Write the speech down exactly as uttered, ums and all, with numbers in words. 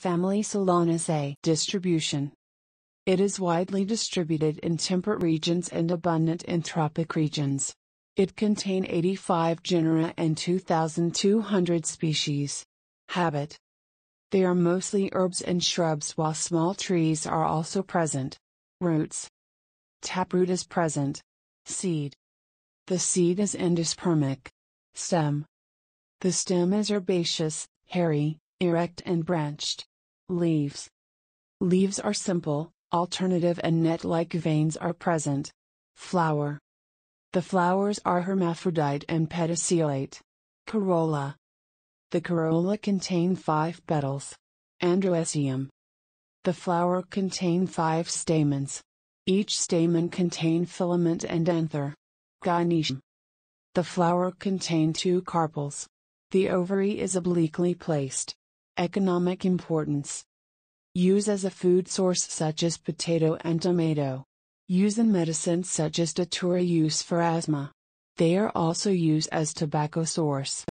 family Solanaceae distribution. It is widely distributed in temperate regions and abundant in tropic regions. It contains eighty-five genera and two thousand two hundred species. Habit. They are mostly herbs and shrubs, while small trees are also present. Roots. Taproot is present. Seed. The seed is endospermic. Stem. The stem is herbaceous, hairy, erect and branched. Leaves. Leaves are simple, alternative and net-like veins are present. Flower. The flowers are hermaphrodite and pedicellate. Corolla. The corolla contain five petals. Androecium. The flower contain five stamens. Each stamen contain filament and anther. Gynecium. The flower contain two carpels. The ovary is obliquely placed. Economic importance. Use as a food source such as potato and tomato. Use in medicine such as datura use for asthma. They are also used as tobacco source.